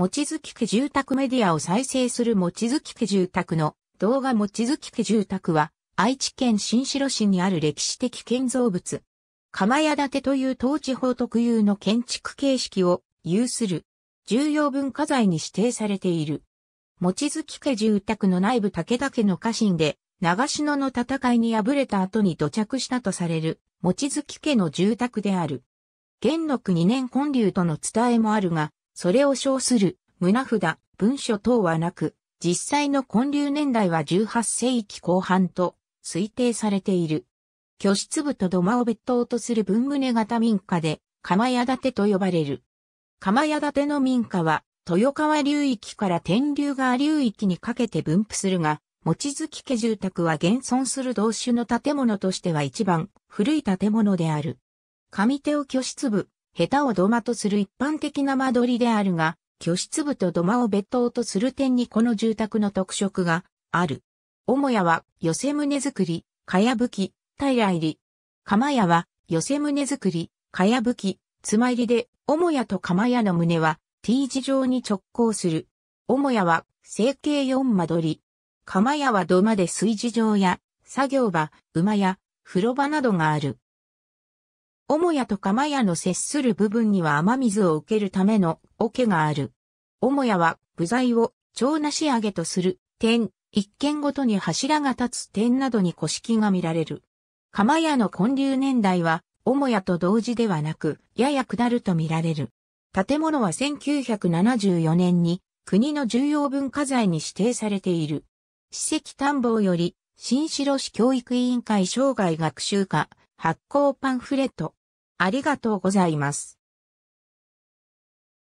望月家住宅メディアを再生する望月家住宅の動画。望月家住宅は愛知県新城市にある歴史的建造物。釜屋建てという当地方特有の建築形式を有する重要文化財に指定されている。望月家住宅の内部武田家の家臣で長篠の戦いに敗れた後に土着したとされる望月家の住宅である。元禄2年建立との伝えもあるが、それを称する棟札、文書等はなく、実際の建立年代は18世紀後半と推定されている。居室部と土間を別当とする分棟型民家で、釜屋建てと呼ばれる。釜屋建ての民家は、豊川流域から天竜川流域にかけて分布するが、望月家住宅は現存する同種の建物としては一番古い建物である。上手を居室部、下手を土間とする一般的な間取りであるが、居室部と土間を別当とする点にこの住宅の特色がある。母屋は寄せ棟造り、かやぶき、平入り。釜屋は寄せ棟造り、かやぶき、つま入りで、母屋と釜屋の棟は T 字状に直交する。母屋は正形4間取り。釜屋は土間で炊事場や作業場、馬屋、風呂場などがある。母屋と釜屋の接する部分には雨水を受けるための桶がある。母屋は部材を蝶なし上げとする点、一軒ごとに柱が立つ点などに古式が見られる。釜屋の建立年代は母屋と同時ではなく、やや下ると見られる。建物は1974年に国の重要文化財に指定されている。史跡探訪より新城市教育委員会生涯学習課発行パンフレット。ありがとうございます。